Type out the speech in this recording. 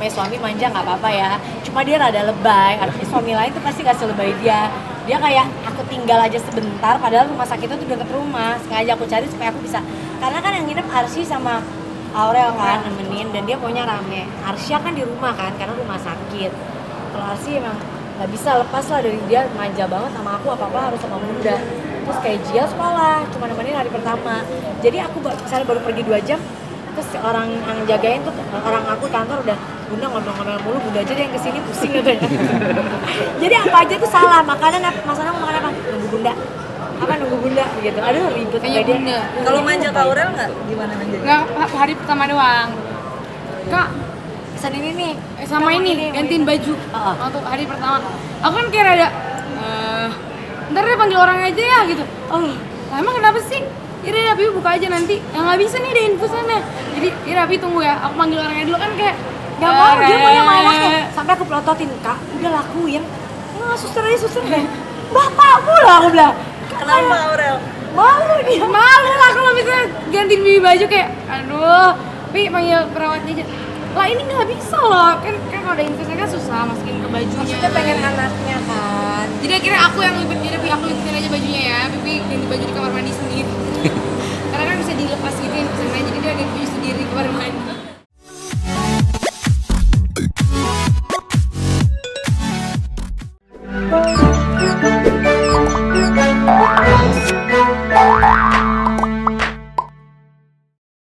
namanya suami manja nggak apa-apa ya, cuma dia rada lebay, artinya suami lain tuh pasti gak selebay dia. Dia kayak aku tinggal aja sebentar, padahal rumah sakitnya tuh deket rumah, sengaja aku cari supaya aku bisa, karena kan yang nginep Arsy sama Aurel kan nemenin, dan dia punya rame. Arsya kan di rumah kan, karena rumah sakit. Kalau Arsy emang nggak bisa lepas lah dari dia, manja banget sama aku, apa-apa harus sama Bunda. Terus kayak Jia sekolah, cuma nemenin hari pertama. Jadi aku misalnya baru pergi 2 jam, terus orang yang jagain tuh, orang aku kantor udah, Bunda ngomong-ngomong mulu, Bunda aja yang kesini pusing gitu. Jadi apa aja tuh salah, makanan apa, masalah mau makan apa? Nunggu Bunda. Apa nunggu Bunda gitu, aduh ribet kayak Bunda. Kalau manja Kak Aurel nggak? Gimana manja? Nggak, hari pertama doang. Kak, pesan ini nih, sama ini, gantiin baju untuk hari pertama. Aku kan kayak rada, ntar deh panggil orang aja ya gitu. Oh, emang kenapa sih? Iya Rapi buka aja nanti, yang nggak bisa nih ada infusannya. Jadi iya Rapi tunggu ya, aku panggil orangnya dulu kan kayak nggak mau, dia mau yang main aja. Sampai aku pelototin, Kak, udah lakuin. Nggak, suster aja suster deh. Bapakku lah, aku bilang. Kenapa Aurel? Malu dia. Malu lah kalau misalnya gantiin bibi baju kayak, aduh, Pi panggil perawatnya aja. Lah ini nggak bisa loh, kan kalau ada infusannya kan susah masukin ke bajunya. Maksudnya pengen anaknya kan. Jadi akhirnya aku yang ngikutin aja bajunya ya, Bibi ganti baju di kamar mandi sendiri.